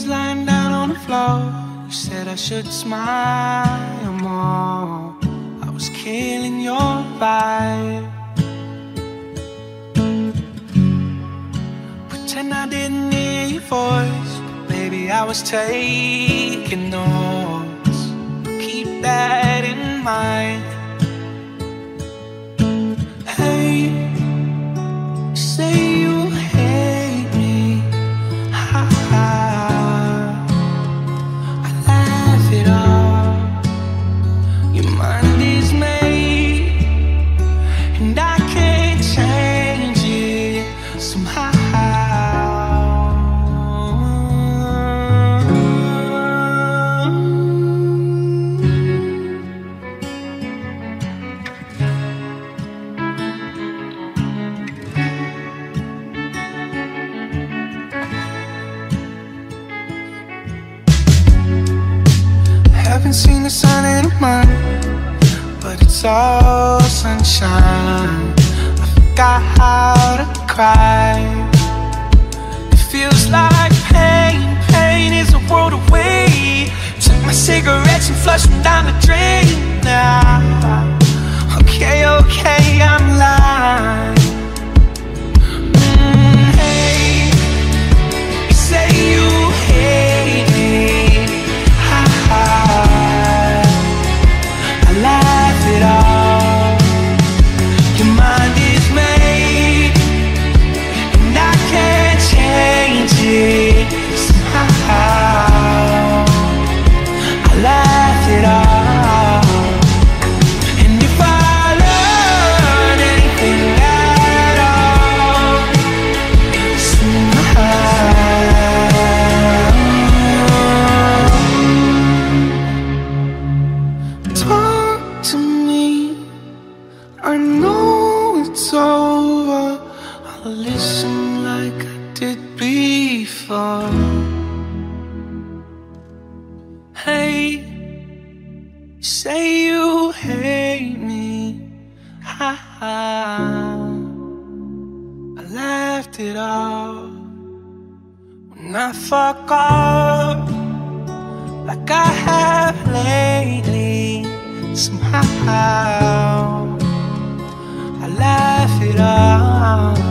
was lying down on the floor. You said I should smile more. I was killing your vibe. Pretend I didn't hear your voice, but maybe I was taking notes. Keep that in mind. Haven't seen the sun in a month, but it's all sunshine. I forgot how to cry. It feels like pain, pain is a world away. Took my cigarettes and flushed them down the drain. Now, okay, okay, I'm lying. I know it's over. I'll listen like I did before. Hey, you say you hate me. Ha ha. I laughed it off when I fuck up like I have lately. Somehow. Laugh it off.